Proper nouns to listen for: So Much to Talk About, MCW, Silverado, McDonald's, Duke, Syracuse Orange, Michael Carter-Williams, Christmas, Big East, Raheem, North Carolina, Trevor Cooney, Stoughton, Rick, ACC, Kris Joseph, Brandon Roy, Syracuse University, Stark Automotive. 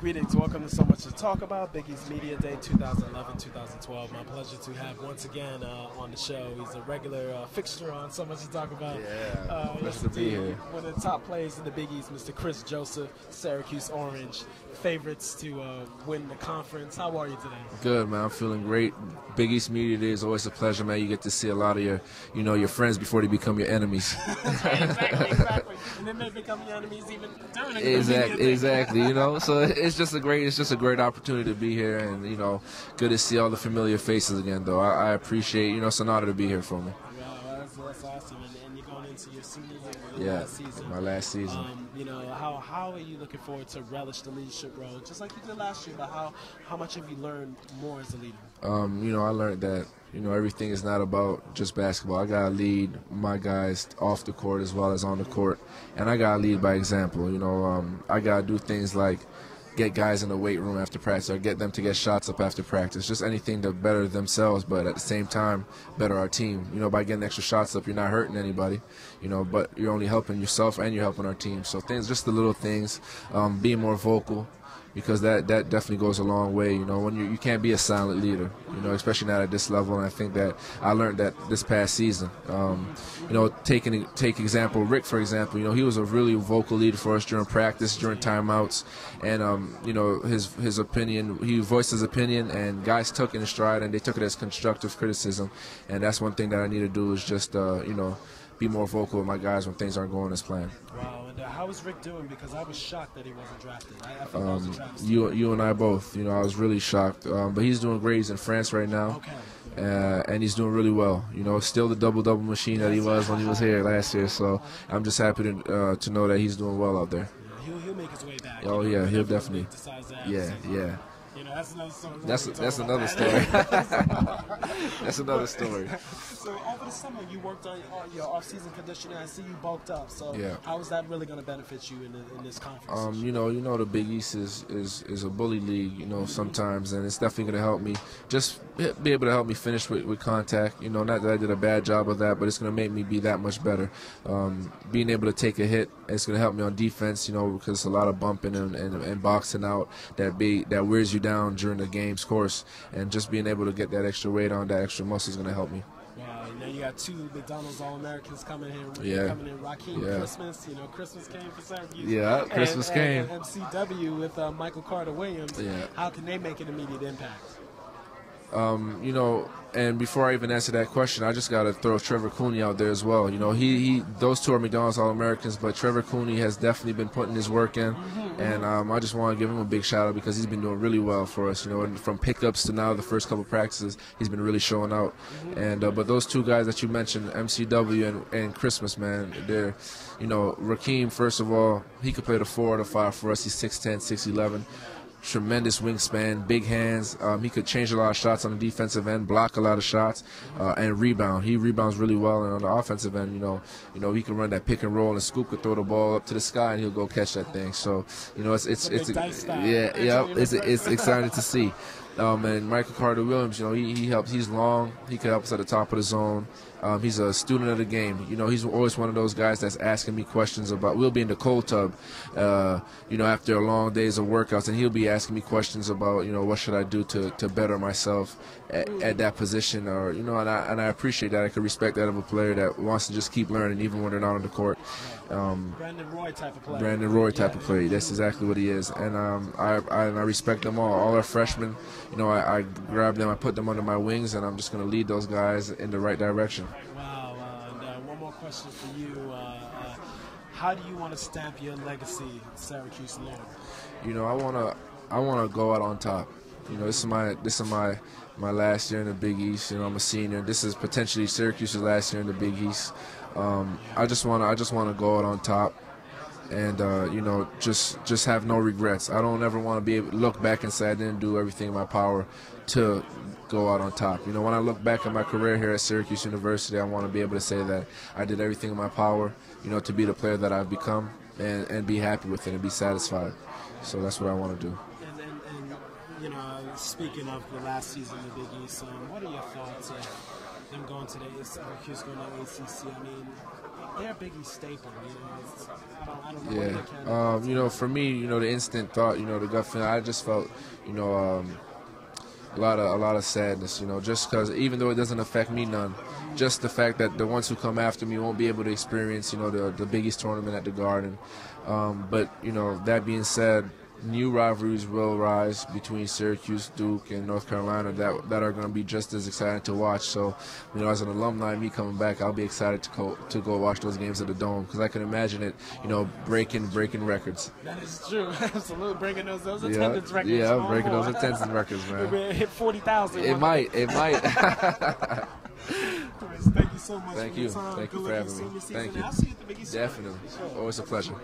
Greetings, welcome to So Much to Talk About, Big East Media Day 2011-2012. My pleasure to have once again on the show. He's a regular fixture on So Much to Talk About. Yeah, nice to be here. One of the top players in the Big East, Mr. Kris Joseph, Syracuse Orange, favorites to win the conference. How are you today? Good, man. I'm feeling great. Big East Media Day is always a pleasure, man. You get to see a lot of your, you know, your friends before they become your enemies. Exactly. And then they become your enemies even during the Exactly. You know, so it's just a great opportunity to be here, and you know, good to see all the familiar faces again. Though I appreciate, you know, it's an honor to be here for me. That's awesome, and you're going into your senior year, my last season. You know, how are you looking forward to relish the leadership role, just like you did last year? But how much have you learned more as a leader? You know, I learned that, you know, everything is not about just basketball. I gotta lead my guys off the court as well as on the court, and I gotta lead by example. You know, I gotta do things like get guys in the weight room after practice, or get them to get shots up after practice, just anything to better themselves, but at the same time better our team. You know, by getting extra shots up, you're not hurting anybody, you know, but you're only helping yourself and you're helping our team. So things, just the little things, being more vocal, because that definitely goes a long way. You know, when you can't be a silent leader, you know, especially not at this level. And I think that I learned that this past season. You know, take example, Rick, for example. You know, he was a really vocal leader for us during practice, during timeouts, and you know, his opinion, he voiced his opinion, and guys took it in stride, and they took it as constructive criticism. And that's one thing that I need to do, is just you know, be more vocal with my guys when things aren't going as planned. Wow. And how is Rick doing? Because I was shocked that he wasn't drafted. I thought that was a draft. You and I both. You know, I was really shocked. But he's doing great. He's in France right now. Okay. And he's doing really well. You know, still the double-double machine that he was when he was here last year. So I'm just happy to know that he's doing well out there. Yeah, he'll make his way back. Oh, you know, yeah, he'll definitely. Yeah, yeah. You know, that's another story. That's another story. That's another story. So over the summer, you worked on your off-season conditioning. I see you bulked up. So yeah. How is that really going to benefit you in this conference? You know, the Big East is a bully league. You know, sometimes, and it's definitely going to help me. Just be able to help me finish with contact. You know, not that I did a bad job of that, but it's going to make me be that much better. Being able to take a hit, it's going to help me on defense. You know, because it's a lot of bumping and boxing out that wears you down during the game's course, and just being able to get that extra weight on, that extra muscle, is going to help me. Wow, now you got two McDonald's All-Americans coming here. Yeah. Coming in, Raheem, yeah. Christmas, you know, Christmas came for Syracuse. Yeah, Christmas came. And MCW with Michael Carter-Williams. Yeah. How can they make an immediate impact? You know, and before I even answer that question, I just got to throw Trevor Cooney out there as well. You know, those two are McDonald's All-Americans, but Trevor Cooney has definitely been putting his work in, and I just want to give him a big shout-out because he's been doing really well for us. You know, and from pickups to now, the first couple practices, he's been really showing out. And but those two guys that you mentioned, MCW and Christmas, man, they're, you know, Raheem, first of all, he could play the 4 or the 5 for us. He's 6'10", 6'11". Tremendous wingspan, big hands. He could change a lot of shots on the defensive end, block a lot of shots, and rebound. He rebounds really well, and on the offensive end, you know, he can run that pick and roll, and Scoop could throw the ball up to the sky, and he'll go catch that thing. So, you know, it's exciting to see. And Michael Carter-Williams, you know, he helps. He's long. He can help us at the top of the zone. He's a student of the game. You know, he's always one of those guys that's asking me questions about, we'll be in the cold tub, you know, after long days of workouts, and he'll be asking me questions about, you know, what should I do to better myself at that position, or, you know, and I appreciate that. I can respect that of a player that wants to just keep learning, even when they're not on the court. Brandon Roy type of player. Brandon Roy type of player. That's exactly what he is. And I respect them all. All our freshmen, you know, I grab them, I put them under my wings, and I'm just going to lead those guys in the right direction. Wow. One more question for you. How do you want to stamp your legacy at Syracuse Orange? You know, I want to go out on top. You know, this is my last year in the Big East. You know, I'm a senior. This is potentially Syracuse's last year in the Big East. I just want to go out on top, and you know, just have no regrets. I don't ever want to be able to look back and say I didn't do everything in my power to go out on top. You know, when I look back at my career here at Syracuse University, I want to be able to say that I did everything in my power, you know, to be the player that I've become, and be happy with it and be satisfied. So that's what I want to do. You know, speaking of the last season of the Big East, what are your thoughts of them going to the ACC? I mean, they're a Big East staple. I don't know. You know, for me, you know, the instant thought, you know, the gut feeling, I just felt, you know, a lot of sadness, you know, just because even though it doesn't affect me none, just the fact that the ones who come after me won't be able to experience, you know, the Big East tournament at the Garden. But, you know, that being said, new rivalries will rise between Syracuse, Duke, and North Carolina that are going to be just as exciting to watch. So, you know, as an alumni, me coming back, I'll be excited to go watch those games at the Dome, because I can imagine it, you know, breaking records. That is true, absolutely, breaking those attendance records. Yeah, breaking those attendance records, man. It hit 40,000. It might. Thank you so much. Thank you. Thank you for having me. Thank you. I'll see you at the Big East. Definitely. Always a pleasure.